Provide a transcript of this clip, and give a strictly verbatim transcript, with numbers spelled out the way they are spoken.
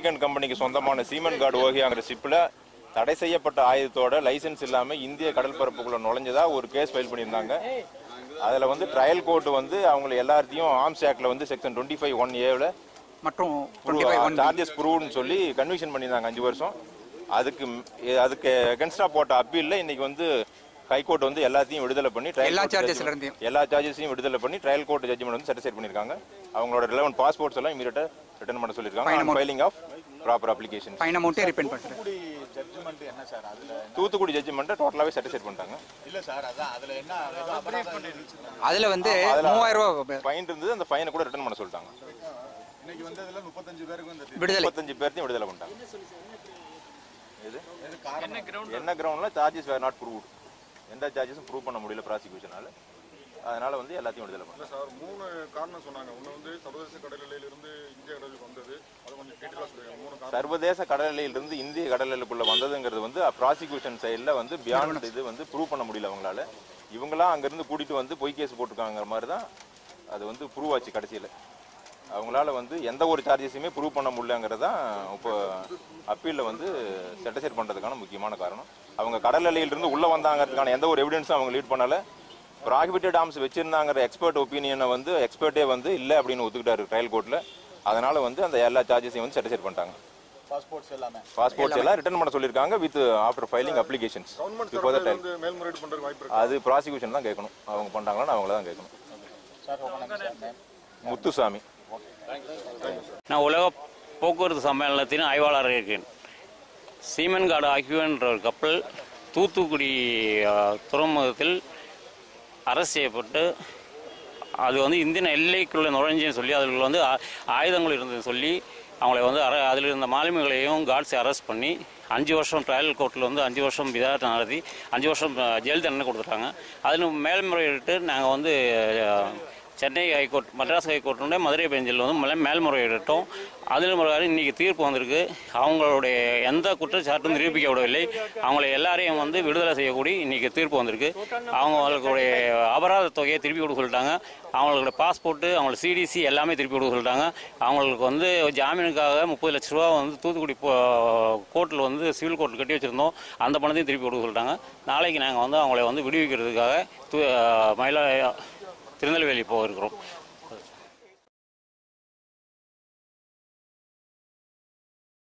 American company is on the Mona Seaman Guard Wahiang Recipula, Tadesayapata Ayathoda, license Ilame, India Kadalpurpula Nolanjada, or case filed in Nanga. Other one the trial court on the Anglo Arms Act on the section twenty five one year. Matro twenty five one charges proved solely conviction money than Anjuverson. Other against a pot appeal in the High Court on the Elathi Vidal Pony, trial charges, Yella charges in Vidal Pony, trial court judgment on satisfied Puniganga. Our relevant passports alone, immediate return Manasuliganga, filing of proper application. Fine amount, repent. Two to good judgment, total satisfied Puntanga. Adela fine to the fine could return Manasultanga. In the ground, charges were not proved. And the judges prove on a model of prosecution. And all of the Latin development. Servades a Kadalil in the India Kadalapula, a prosecution side on the beyond the proof on a model of Lala. Yungla and the Pudit on the Poikes Port Ganga Marda, the one to prove a Chikatila. Angala on the Yenda charges may prove on a Mulangarada appeal on the satisfied Pandagana Mukimana Karno. அவங்க கடல்ல இருந்து உள்ள வந்தாங்கறதுக்கான எந்த ஒரு எவிடன்ஸும் அவங்க lead பண்ணல prohibited arms வெச்சிருந்தாங்கற expert ஒபினியனை வந்து எக்ஸ்பர்ட்டே வந்து இல்ல அப்படினு ஒதுக்கிட்டாரு ட்ரையல் கோர்ட்ல அதனால வந்து அந்த எல்லா சார்ஜஸையும் வந்து சட்டிஸ்ஃபை பண்ணிட்டாங்க பாஸ்போர்ட்ஸ் எல்லாமே பாஸ்போர்ட்ஸ் எல்லாம் ரிட்டர்ன் பண்ண சொல்லிருக்காங்க with after filing applications before the time மேல்முறைட் பண்றதுக்கு வாய்ப்பு இருக்கு அது ப்ராசிக்யூஷன் தான் கேட்கணும் அவங்க பண்ணாங்களா அவங்கள தான் கேட்கணும் சார் ஓகே முத்துசாமி நான் உலக போக்குவரத்து சம்மேளனத்தின் ஆய்வாளராக இருக்கேன் Seaman Guard ஆகியோன்ற ஒரு கப்பல் தூத்துக்குடி துறைமுகத்தில் அரசு செய்யப்பட்டு அது வந்து இந்திய எல்லைக்குள்ள நுழைஞ்சேன்னு சொல்லி அதுல வந்து ஆயுதங்கள் இருந்தேன்னு சொல்லி அவங்களை வந்து அதில இருந்த மாலுமிகளையும் கார்ட்ஸ் அரெஸ்ட் பண்ணி அஞ்சு வருஷம் ட்ரையல் கோர்ட்ல வந்து அஞ்சு வருஷம் விசாரணை நடத்தி அஞ்சு வருஷம் ஜெயில் தண்டனை கொடுத்துட்டாங்க. அதுல மேல்முறையிட்டு நாங்க வந்து சென்னை ஹைகோர்ட் மட்ராஸ் ஹைகோர்ட்டுடைய மதுரை பெஞ்சில் வந்து மேல்முறையிட்டோம் அதில் முறையாக இன்றைக்கி தீர்ப்பு வந்திருக்கு அவங்களுடைய எந்த குற்றச்சாட்டும் நிரூபிக்கப்படவில்லை அவங்கள எல்லாரையும் வந்து விடுதலை செய்யக்கூடிய இன்றைக்கி தீர்ப்பு வந்திருக்கு அவங்களுடைய அபராத தொகையை திருப்பி கொடுக்க சொல்லிட்டாங்க அவங்களோட பாஸ்போர்ட்டு அவங்களோட சிடிசி எல்லாமே திருப்பி கொடுக்க சொல்லிட்டாங்க அவங்களுக்கு வந்து ஜாமீனுக்காக முப்பது லட்ச ரூபா வந்து தூத்துக்குடி கோர்ட்டில் வந்து சிவில் கோர்ட்டில் கட்டி வச்சுருந்தோம் அந்த பணத்தையும் திருப்பி கொடுக்க சொல்லிட்டாங்க நாளைக்கு நாங்கள் வந்து அவங்கள வந்து விடுவிக்கிறதுக்காக மயிலா திருநெல்வேலி போயிருக்கிறோம்